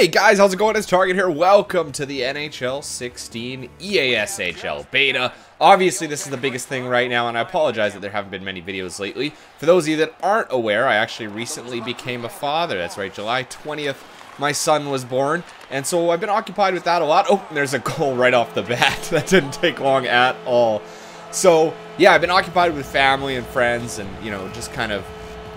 Hey guys, how's it going? It's Target here. Welcome to the NHL 16 EASHL beta. Obviously, this is the biggest thing right now, and I apologize that there haven't been many videos lately. For those of you that aren't aware, I actually recently became a father. That's right, July 20th, my son was born, and so I've been occupied with that a lot. Oh, there's a goal right off the bat. That didn't take long at all. So, yeah, I've been occupied with family and friends and, you know, just kind of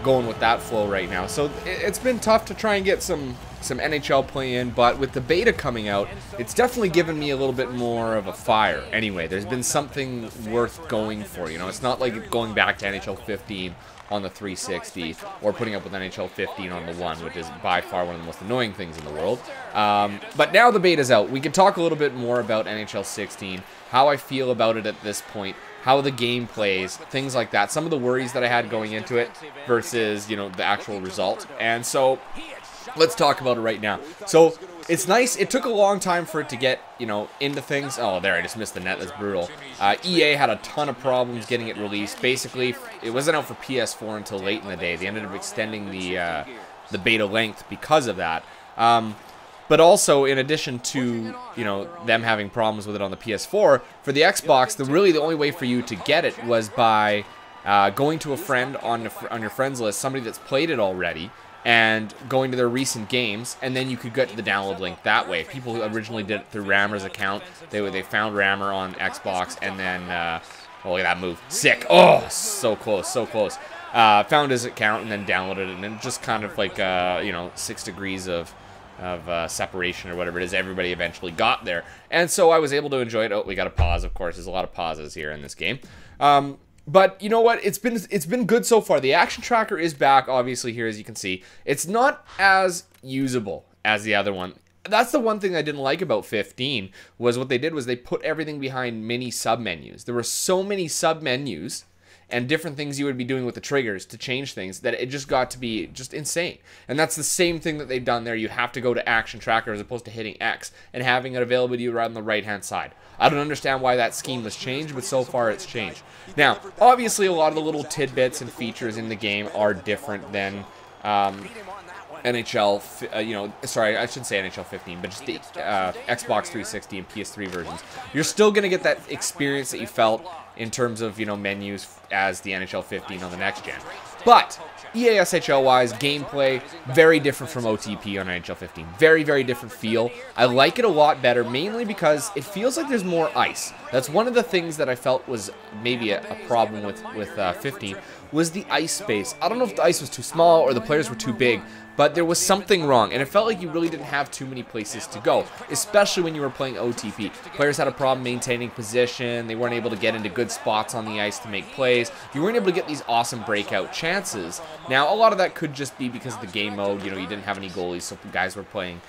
going with that flow right now. So it's been tough to try and get some NHL play in, but with the beta coming out, it's definitely given me a little bit more of a fire. Anyway, there's been something worth going for, you know? It's not like going back to NHL 15 on the 360 or putting up with NHL 15 on the One, which is by far one of the most annoying things in the world. But now the beta's out. We can talk a little bit more about NHL 16, how I feel about it at this point, how the game plays, things like that, some of the worries that I had going into it versus, you know, the actual result. And so let's talk about it right now. So it's nice. It took a long time for it to get, you know, into things. Oh, there, I just missed the net. That's brutal. EA had a ton of problems getting it released. Basically, it wasn't out for PS4 until late in the day. They ended up extending the beta length because of that. But also, in addition to, you know, them having problems with it on the PS4, for the Xbox, really the only way for you to get it was by going to a friend on your friends list, somebody that's played it already, and going to their recent games, and then you could get the download link that way. People who originally did it through Rammer's account, they found Rammer on Xbox, and then, oh, look at that move. Sick. Oh, so close, so close. Found his account and then downloaded it, and then just kind of like, you know, 6 degrees of separation or whatever it is, everybody eventually got there. And so I was able to enjoy it. Oh, we got a pause, of course. There's a lot of pauses here in this game. But you know what? It's been good so far. The action tracker is back, obviously, here, as you can see. It's not as usable as the other one. That's the one thing I didn't like about 15, was what they did was they put everything behind mini sub-menus. There were so many sub-menus and different things you would be doing with the triggers to change things that it just got to be just insane. And that's the same thing that they've done there. You have to go to action tracker as opposed to hitting X and having it available to you right on the right-hand side. I don't understand why that scheme was changed, but so far it's changed. Now, obviously a lot of the little tidbits and features in the game are different than NHL, you know, sorry, I shouldn't say NHL 15, but just the Xbox 360 and PS3 versions. You're still going to get that experience that you felt in terms of, you know, menus as the NHL 15 on the next gen. But EASHL-wise, gameplay, very different from OTP on NHL 15. Very, very different feel. I like it a lot better, mainly because it feels like there's more ice. That's one of the things that I felt was maybe a problem with 15, was the ice space. I don't know if the ice was too small or the players were too big, but there was something wrong, and it felt like you really didn't have too many places to go, especially when you were playing OTP. Players had a problem maintaining position. They weren't able to get into good spots on the ice to make plays. You weren't able to get these awesome breakout chances. Now, a lot of that could just be because of the game mode. You know, you didn't have any goalies, so guys were playing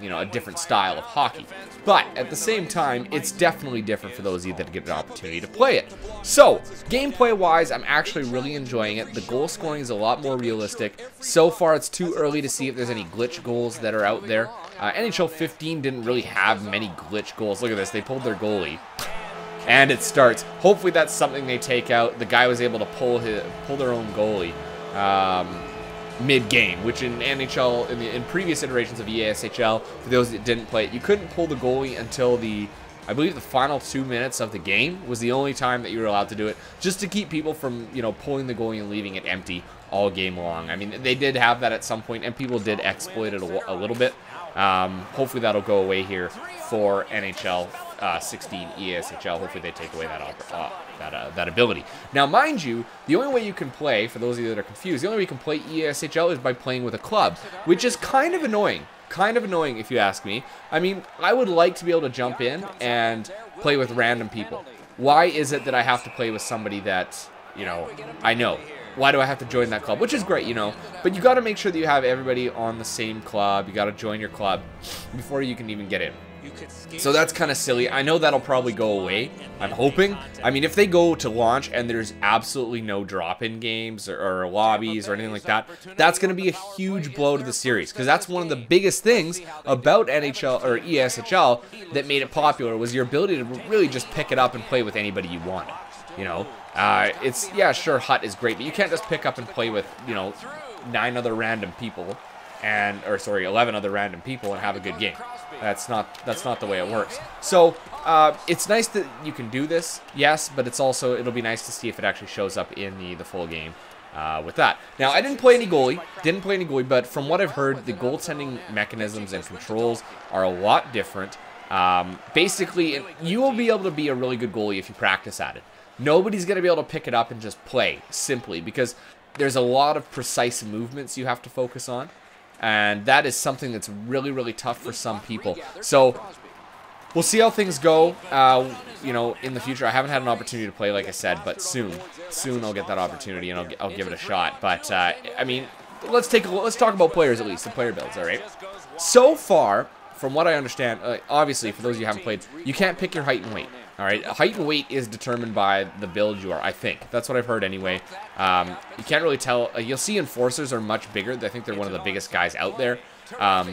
you know, a different style of hockey. But at the same time, it's definitely different for those of you that get an opportunity to play it. So, gameplay-wise, I'm actually really enjoying it. The goal scoring is a lot more realistic. So far, it's too early to see if there's any glitch goals that are out there. NHL 15 didn't really have many glitch goals. Look at this. They pulled their goalie. And it starts. Hopefully, that's something they take out. The guy was able to pull their own goalie. Mid-game, which in NHL, in previous iterations of EASHL, for those that didn't play it, you couldn't pull the goalie until I believe the final 2 minutes of the game was the only time that you were allowed to do it, just to keep people from, you know, pulling the goalie and leaving it empty all game long. I mean, they did have that at some point, and people did exploit it a little bit. Hopefully that'll go away here for NHL 16 EASHL. Hopefully they take away that ability. Now, mind you, the only way you can play, for those of you that are confused, the only way you can play EASHL is by playing with a club, which is kind of annoying. Kind of annoying, if you ask me. I mean, I would like to be able to jump in and play with random people. Why is it that I have to play with somebody that, you know, I know? Why do I have to join that club? Which is great, you know, but you got to make sure that you have everybody on the same club. You got to join your club before you can even get in. So that's kind of silly. I know that'll probably go away. I'm hoping. I mean, if they go to launch and there's absolutely no drop-in games or lobbies or anything like that, that's going to be a huge blow to the series, because that's one of the biggest things about NHL or EASHL that made it popular, was your ability to really just pick it up and play with anybody you wanted. You know, it's, yeah, sure, HUT is great, but you can't just pick up and play with, you know, 9 other random people and 11 other random people and have a good game. That's not the way it works. So it's nice that you can do this, yes, but it's also, it'll be nice to see if it actually shows up in the full game with that. Now, I didn't play any goalie, but from what I've heard, the goaltending mechanisms and controls are a lot different. Basically, you will be able to be a really good goalie if you practice at it. Nobody's going to be able to pick it up and just play simply, because there's a lot of precise movements you have to focus on. And that is something that's really, really tough for some people. So we'll see how things go, you know, in the future. I haven't had an opportunity to play, like I said, but soon I'll get that opportunity and I'll give it a shot. But I mean, let's talk about players, at least the player builds. All right. So far, from what I understand, obviously for those of you who haven't played, you can't pick your height and weight. All right, height and weight is determined by the build you are, I think. That's what I've heard anyway. You can't really tell. You'll see enforcers are much bigger. I think they're one of the biggest guys out there. But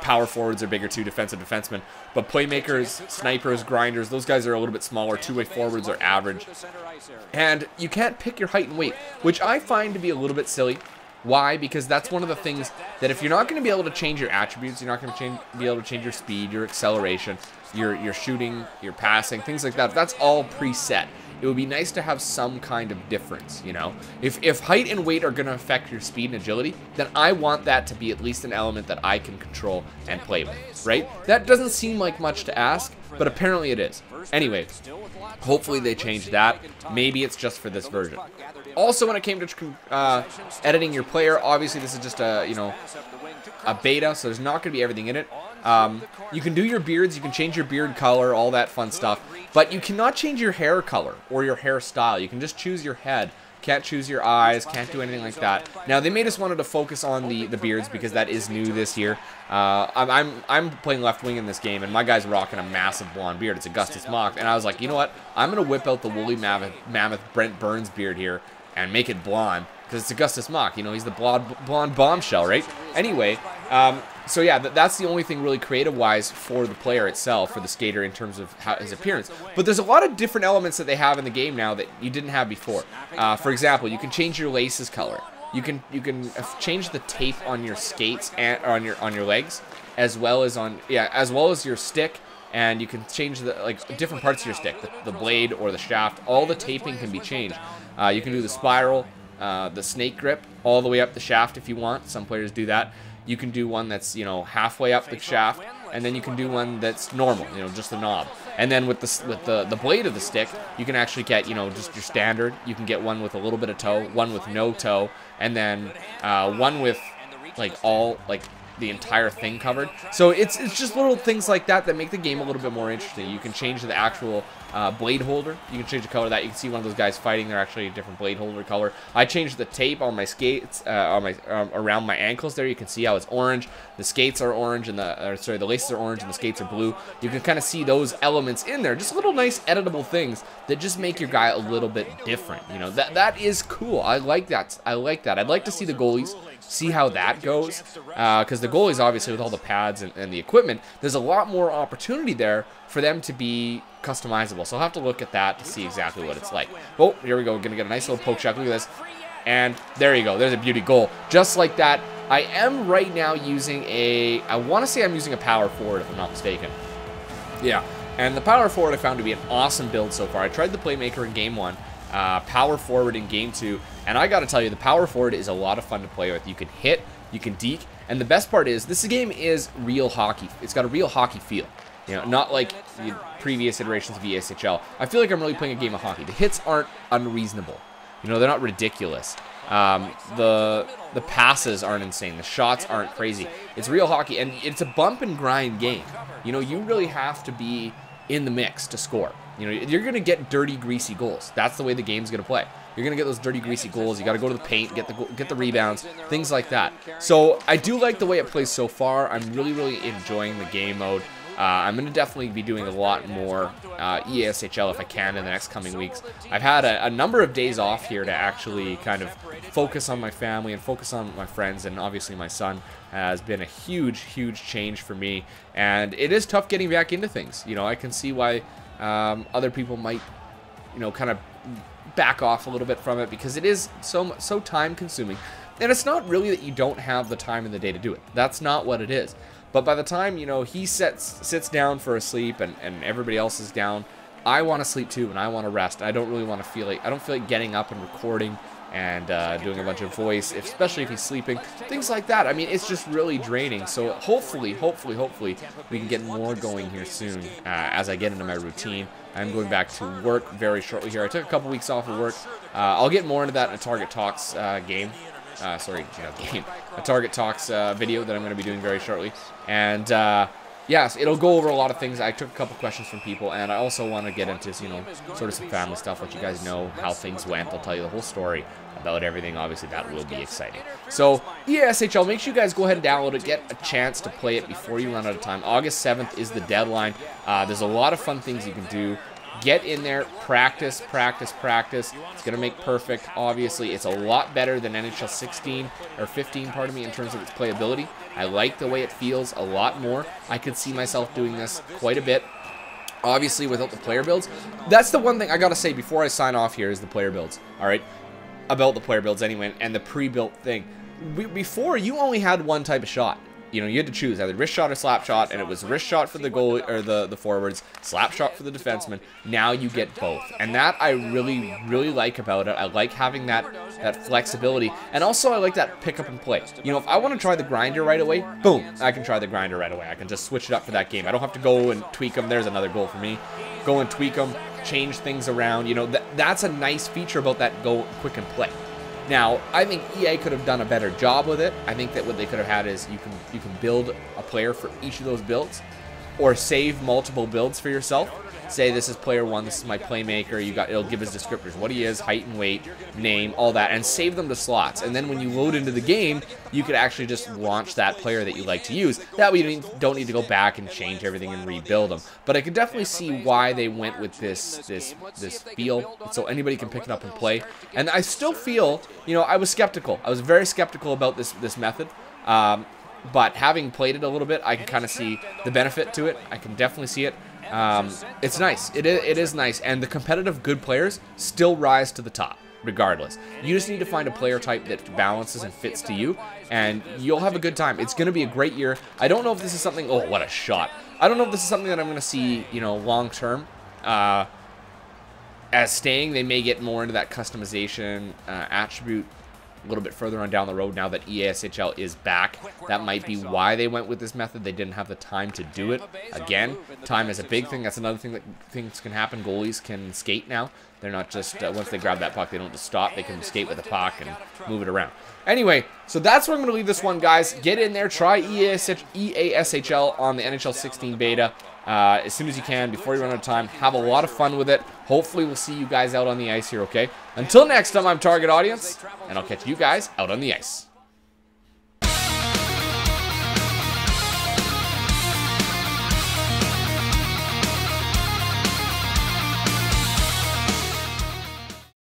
power forwards are bigger too, defensive defensemen. But playmakers, snipers, grinders, those guys are a little bit smaller. Two-way forwards are average. And you can't pick your height and weight, which I find to be a little bit silly. Why? Because that's one of the things that if you're not going to be able to change your attributes, you're not going to be able to change your speed, your acceleration, your shooting, your passing, things like that. That's all preset. It would be nice to have some kind of difference, you know? If height and weight are going to affect your speed and agility, then I want that to be at least an element that I can control and play with, right? That doesn't seem like much to ask, but apparently it is. Anyway, hopefully they change that. Maybe it's just for this version. Also, when it came to editing your player, obviously this is just a, you know, a beta, so there's not going to be everything in it. You can do your beards, you can change your beard color, all that fun stuff, but you cannot change your hair color or your hairstyle. You can just choose your head, can't choose your eyes, can't do anything like that. Now, they may just wanted to focus on the beards because that is new this year. I'm playing left wing in this game, and my guy's rocking a massive blonde beard. It's Augustus Mock, and I was like, you know what? I'm going to whip out the woolly mammoth Brent Burns beard here and make it blonde, because it's Augustus Mock. You know, he's the blonde bombshell, right? Anyway, so yeah, that's the only thing really creative-wise for the player itself, for the skater, in terms of how, his appearance. But there's a lot of different elements that they have in the game now that you didn't have before. For example, you can change your laces color. You can change the tape on your skates and on your legs, as well as as well as your stick. And you can change the different parts of your stick, the blade or the shaft. All the taping can be changed. You can do the spiral, the snake grip, all the way up the shaft if you want. Some players do that. You can do one that's, you know, halfway up the shaft, and then you can do one that's normal, you know, just the knob. And then with the blade of the stick, you can actually get, you know, just your standard. You can get one with a little bit of toe, one with no toe, and then one with like the entire thing covered. So it's just little things like that that make the game a little bit more interesting. You can change the actual blade holder. You can change the color of that. You can see one of those guys fighting, they're actually a different blade holder color. I changed the tape on my skates around my ankles there. You can see how it's orange. The skates are orange and the laces are orange and the skates are blue. You can kind of see those elements in there. Just little nice editable things that just make your guy a little bit different. You know, that is cool. I like that. I like that. I'd like to see the goalies, see how that goes, because the goalies, obviously, with all the pads and the equipment, there's a lot more opportunity there for them to be customizable. So I'll have to look at that to see exactly what it's like. Oh, here we go. We're going to get a nice little poke shot. Look at this. And there you go. There's a beauty goal. Just like that. I am right now using I want to say I'm using a power forward, if I'm not mistaken. Yeah. And the power forward I found to be an awesome build so far. I tried the playmaker in game 1. Power forward in game 2, and I gotta tell you, the power forward is a lot of fun to play with. You can hit, you can deke, and the best part is this game is real hockey. It's got a real hockey feel, you know, not like the previous iterations of EASHL. I feel like I'm really playing a game of hockey. The hits aren't unreasonable, you know, they're not ridiculous. The passes aren't insane, the shots aren't crazy. It's real hockey, and it's a bump and grind game. You know, you really have to be in the mix to score. You know, you're going to get dirty, greasy goals. That's the way the game's going to play. You're going to get those dirty, greasy goals. You got to go to the paint, get the rebounds, things like that. So I do like the way it plays so far. I'm really, really enjoying the game mode. I'm going to definitely be doing a lot more EASHL if I can in the next coming weeks. I've had a number of days off here to actually kind of focus on my family and focus on my friends, and obviously my son has been a huge, huge change for me. And it is tough getting back into things. You know, I can see why other people might, you know, kind of back off a little bit from it, because it is so time consuming. And it's not really that you don't have the time in the day to do it. That's not what it is. But by the time, you know, he sits down for a sleep and everybody else is down, I want to sleep too and I want to rest. I don't really want to feel like, I don't feel like getting up and recording and doing a bunch of voice, especially if he's sleeping, things like that. I mean, it's just really draining. So hopefully we can get more going here soon as I get into my routine. I'm going back to work very shortly here. I took a couple weeks off of work. I'll get more into that in a Target Talks video that I'm going to be doing very shortly. And yes, it'll go over a lot of things. I took a couple questions from people, and I also want to get into, you know, sort of some family stuff, let you guys know how things went. I'll tell you the whole story about everything. Obviously, that will be exciting. So, EASHL, make sure you guys go ahead and download it. Get a chance to play it before you run out of time. August 7th is the deadline. There's a lot of fun things you can do. Get in there, practice, practice, practice. It's going to make perfect, obviously. It's a lot better than NHL 16 or 15, pardon me, in terms of its playability. I like the way it feels a lot more. I could see myself doing this quite a bit, obviously, without the player builds. That's the one thing I got to say before I sign off here is the player builds, all right? About the player builds anyway, and the pre-built thing. Before, you only had one type of shot. You know, you had to choose either wrist shot or slap shot, and it was wrist shot for the goal or the forwards, slap shot for the defenseman. Now you get both, and that I really, really like about it. I like having that flexibility, and also I like that pick up and play. You know, if I want to try the grinder right away, boom, I can try the grinder right away. I can just switch it up for that game. I don't have to go and tweak them. There's another goal for me. Go and tweak them, change things around. You know, that's a nice feature about that go quick and play. Now, I think EA could have done a better job with it. I think that what they could have had is you can build a player for each of those builds, or save multiple builds for yourself. Say this is player one, this is my playmaker. It'll give us descriptors, what he is, height and weight, name, all that, and save them to slots. And then when you load into the game, you could actually just launch that player that you like to use. That way you don't need to go back and change everything and rebuild them. But I could definitely see why they went with this feel, so anybody can pick it up and play. And I still feel, you know, I was skeptical. I was very skeptical about this method. But having played it a little bit, I can kind of see the benefit to it. I can definitely see it. It's nice. It is nice, and the competitive good players still rise to the top regardless. You just need to find a player type that balances and fits to you, and you'll have a good time. It's going to be a great year. I don't know if this is something, oh, what a shot. I don't know if this is something that I'm going to see, you know, long term. As staying, they may get more into that customization attribute a little bit further on down the road now that EASHL is back. That might be why they went with this method. They didn't have the time to do it. Again, time is a big thing. That's another thing that things can happen. Goalies can skate now. They're not just, once they grab that puck, they don't just stop. They can skate with the puck and move it around. Anyway, so that's where I'm going to leave this one, guys. Get in there. Try EASHL on the NHL 16 beta as soon as you can, before you run out of time. Have a lot of fun with it. Hopefully, we'll see you guys out on the ice here, okay? Until next time, I'm Target Audience, and I'll catch you guys out on the ice.